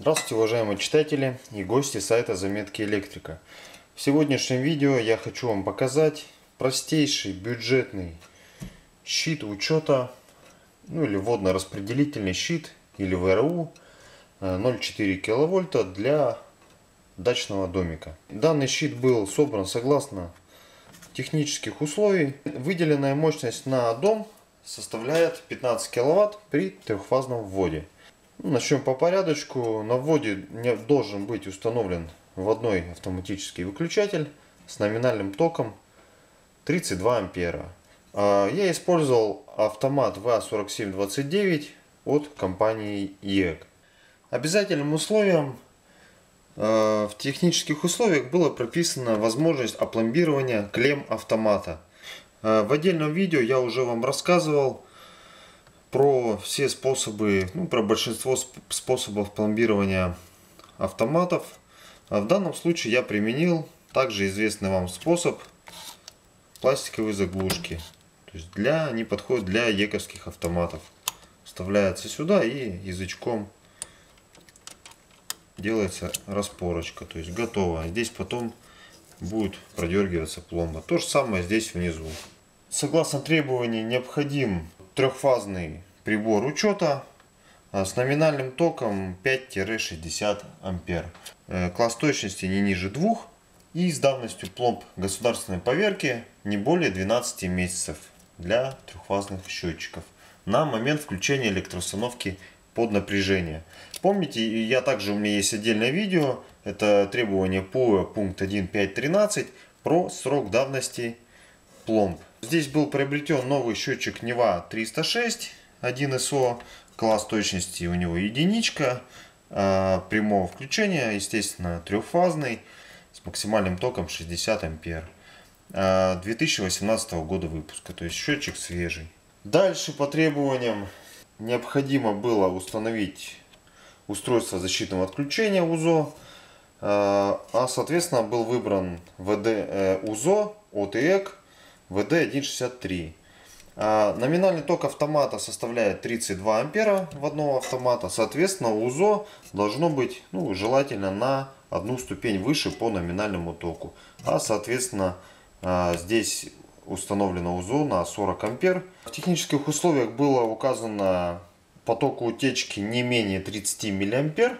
Здравствуйте, уважаемые читатели и гости сайта Заметки Электрика. В сегодняшнем видео я хочу вам показать простейший бюджетный щит учета, ну или водно-распределительный щит, или ВРУ 0,4 киловольта для дачного домика. Данный щит был собран согласно технических условий. Выделенная мощность на дом составляет 15 киловатт при трехфазном вводе. Начнем по порядочку. На вводе должен быть установлен вводной автоматический выключатель с номинальным током 32 ампера. Я использовал автомат ВА47-29 от компании EG. Обязательным условием в технических условиях была прописана возможность опломбирования клемм автомата. В отдельном видео я уже вам рассказывал про все способы, про большинство способов пломбирования автоматов. А в данном случае я применил также известный вам способ — пластиковые заглушки. То есть они подходят для ековских автоматов. Вставляется сюда и язычком делается распорочка. То есть готово. Здесь потом будет продергиваться пломба. То же самое здесь внизу. Согласно требований необходим трехфазный прибор учета с номинальным током 5-60 ампер. Класс точности не ниже 2 и с давностью пломб государственной поверки не более 12 месяцев для трехфазных счетчиков на момент включения электроустановки под напряжение. Помните, у меня есть отдельное видео, это требование по пункт 1.5.13 про срок давности пломб. Здесь был приобретен новый счетчик НЕВА 306 1СО, класс точности у него 1, прямого включения, естественно, трехфазный, с максимальным током 60 ампер, 2018 года выпуска, то есть счетчик свежий. Дальше по требованиям необходимо было установить устройство защитного отключения УЗО, соответственно, был выбран УЗО, ОТЭК, ВД 163. Номинальный ток автомата составляет 32 ампера водного автомата. Соответственно, УЗО должно быть желательно на одну ступень выше по номинальному току. Соответственно, здесь установлено УЗО на 40 ампер. В технических условиях было указано по току утечки не менее 30 миллиампер.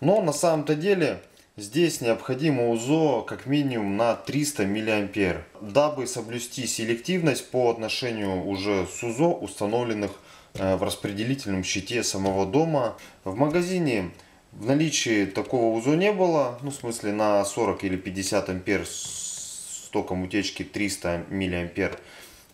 Но на самом-то деле здесь необходимо УЗО как минимум на 300 миллиампер, дабы соблюсти селективность по отношению уже с УЗО, установленных в распределительном щите самого дома. В магазине в наличии такого УЗО не было, в смысле на 40 или 50 ампер с током утечки 300 миллиампер.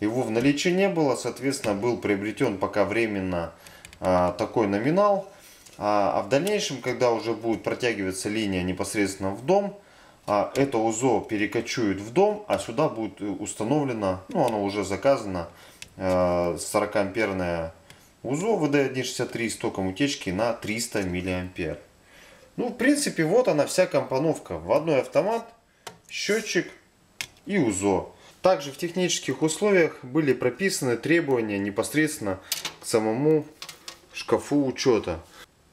Его в наличии не было, соответственно, был приобретен пока временно такой номинал. А в дальнейшем, когда уже будет протягиваться линия непосредственно в дом, это УЗО перекочует в дом, а сюда будет установлено, оно уже заказано, 40-амперное УЗО ВД163 с током утечки на 300 миллиампер. В принципе, вот она вся компоновка. Водной автомат, счетчик и УЗО. Также в технических условиях были прописаны требования непосредственно к самому шкафу учета.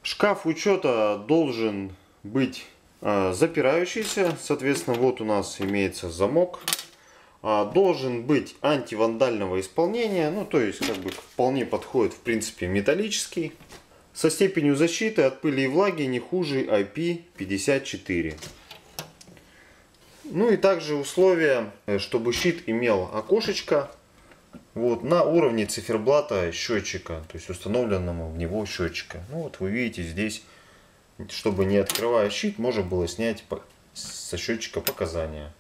Шкаф учета должен быть запирающийся, соответственно, вот у нас имеется замок. Должен быть антивандального исполнения, то есть вполне подходит, в принципе, металлический. Со степенью защиты от пыли и влаги не хуже IP54. И также условия, чтобы щит имел окошечко на уровне циферблата счетчика, то есть установленного в него счетчика. Вы видите здесь, чтобы не открывая щит, можно было снять со счетчика показания.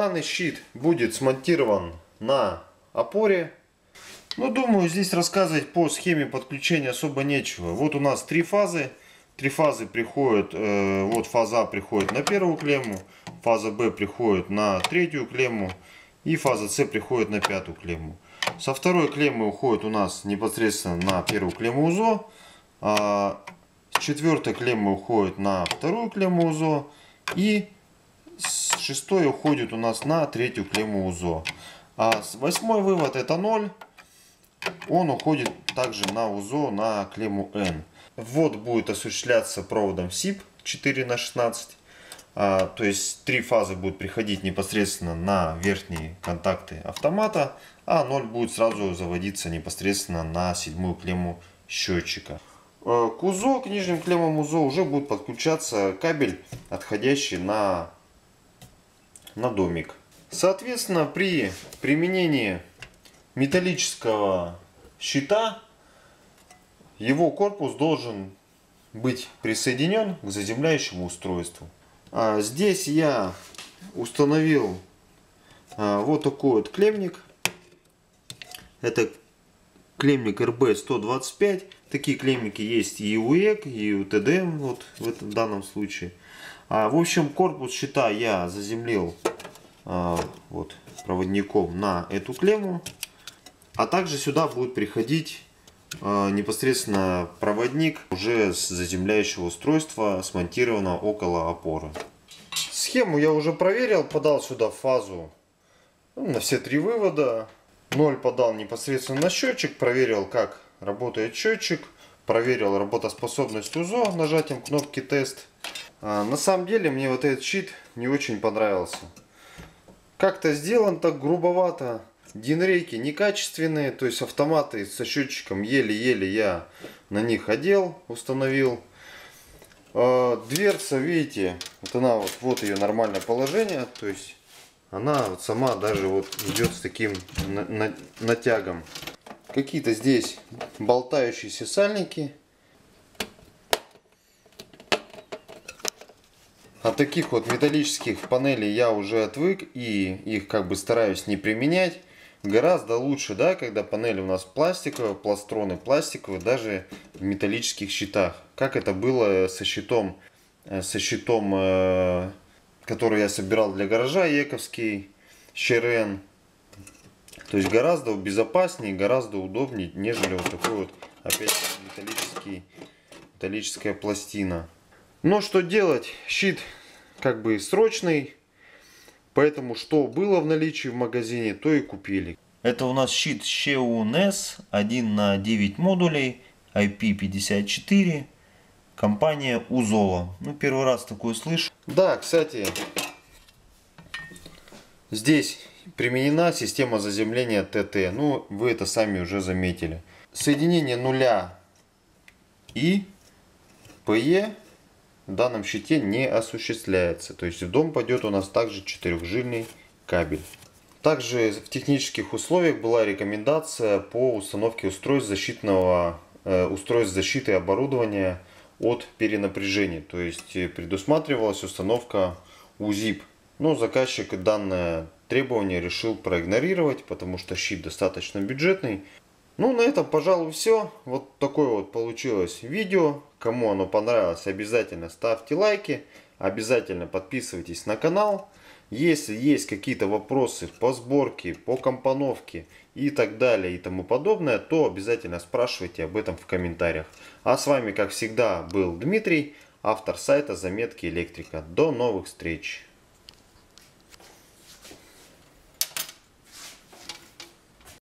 Данный щит будет смонтирован на опоре. Ну, думаю, здесь рассказывать по схеме подключения особо нечего. Вот у нас три фазы. Три фазы приходят, вот фаза приходит на первую клемму, фаза Б приходит на третью клемму и фаза С приходит на пятую клемму. Со второй клеммы уходит у нас непосредственно на первую клемму УЗО, а с четвертой клеммы уходит на вторую клемму УЗО и с шестой уходит у нас на третью клемму УЗО. А восьмой вывод это 0, он уходит также на УЗО на клемму N. Ввод будет осуществляться проводом СИП 4 на 16. То есть три фазы будут приходить непосредственно на верхние контакты автомата, а 0 будет сразу заводиться непосредственно на седьмую клемму счетчика. К УЗО, к нижним клеммам УЗО уже будет подключаться кабель, отходящий на домик. Соответственно, при применении металлического щита его корпус должен быть присоединен к заземляющему устройству. Здесь я установил вот такой вот клеммник. Это клеммник РБ 125. Такие клеммники есть и УЭК, и УТДМ, вот в данном случае. В общем, корпус щита я заземлил вот проводником на эту клемму. А также сюда будет приходить непосредственно проводник уже с заземляющего устройства, смонтированного около опоры. Схему я уже проверил, подал сюда фазу на все три вывода. 0 подал непосредственно на счетчик, проверил, как работает счетчик, проверил работоспособность УЗО нажатием кнопки «Тест». На самом деле мне вот этот щит не очень понравился. Как-то сделан так грубовато. Динрейки некачественные, то есть автоматы со счетчиком еле-еле я на них одел, установил. Дверца, видите, вот она вот ее нормальное положение, то есть она вот сама даже вот идет с таким натягом. Какие-то здесь болтающиеся сальники. От таких вот металлических панелей я уже отвык и их как бы стараюсь не применять. Гораздо лучше, да, когда панели у нас пластиковые, пластроны пластиковые, даже в металлических щитах. Как это было со щитом, который я собирал для гаража, ЕКОВСКИЙ, ЩРН. То есть гораздо безопаснее, гораздо удобнее, нежели вот такой вот, опять металлическая пластина. Но что делать? Щит как бы срочный. Поэтому что было в наличии в магазине, то и купили. Это у нас щит ЩРН(В), 1 на 9 модулей, IP54, компания УЗО. Ну, первый раз такое слышу. Да, кстати, здесь применена система заземления ТТ. Ну, вы это сами уже заметили. Соединение нуля и ПЕ в данном щите не осуществляется. То есть в дом пойдет у нас также 4-жильный кабель. Также в технических условиях была рекомендация по установке устройств защиты оборудования от перенапряжения. То есть предусматривалась установка УЗИП. Но заказчик данное требование решил проигнорировать, потому что щит достаточно бюджетный. Ну, на этом, пожалуй, все. Вот такое вот получилось видео. Кому оно понравилось, обязательно ставьте лайки. Обязательно подписывайтесь на канал. Если есть какие-то вопросы по сборке, по компоновке и так далее и тому подобное, то обязательно спрашивайте об этом в комментариях. А с вами, как всегда, был Дмитрий, автор сайта «Заметки Электрика». До новых встреч!